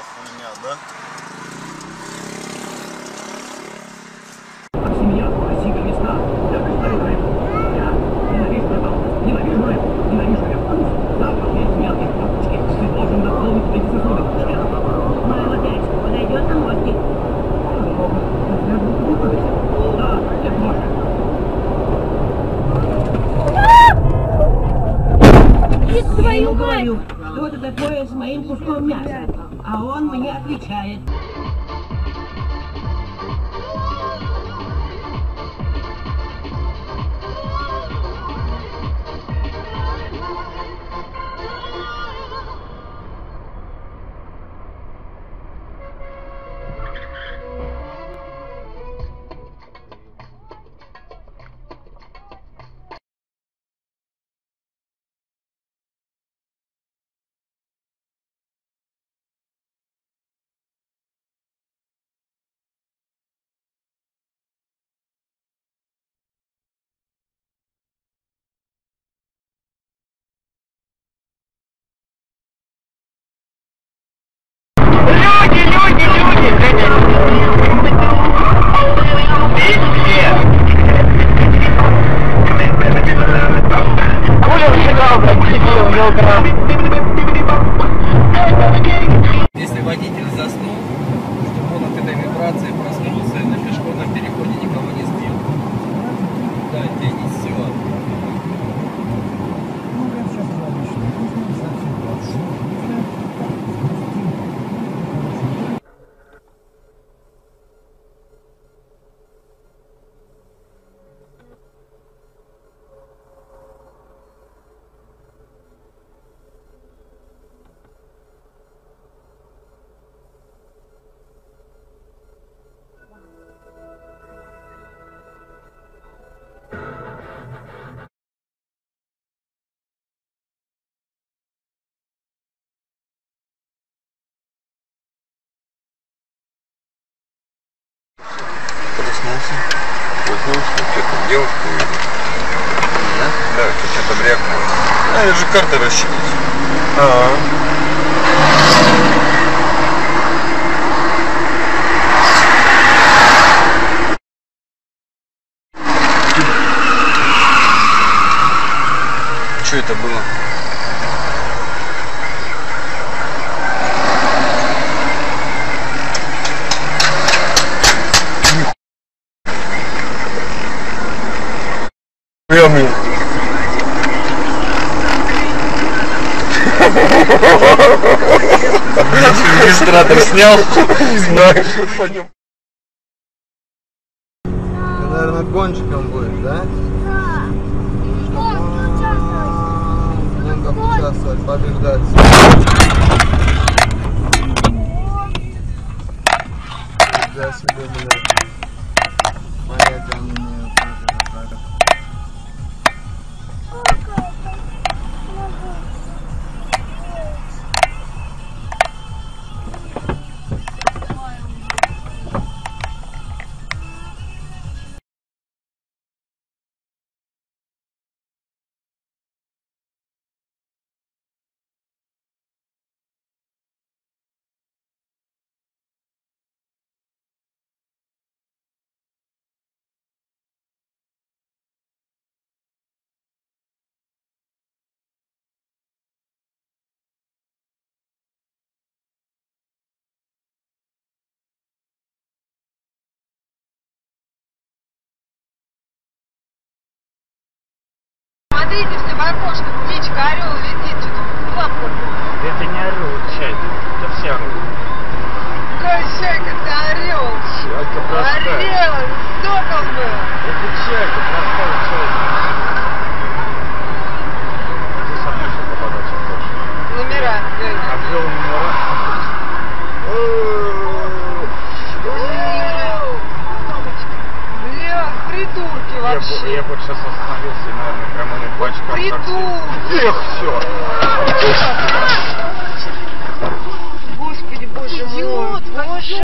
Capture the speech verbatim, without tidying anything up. фунтов у меня, да? Что это такое с моим куском мяса? А он мне отвечает. Если водитель заснул, чтобы он от этой вибрации проснулся и на пешеходном переходе никого не сбил. Да, день из села. Девушку увидел. Да? Да, что-то там брякнуло. А, это же карта рассчитана. А-а-а. Что это было? Администратор снял, не знаю. Наверное, гонщиком будет, да? Да. Гонка участвовать, побеждать. Я себе, блядь, понятия не имею. Смотрите в окошко, птичка, орел летит, что-то лапку. Это не орел, чайка, это все орел. Какая чайка, это орел. Чайка простая. Орел, сокол был. Это чайка, простая чайка. Это сапожник попадал, сапожник. Номера. Обвел номера. Бля, придурки вообще. Я бы сейчас остановился и, наверное, приду! Эх, все! Господи, боже мой! Идиот, боже!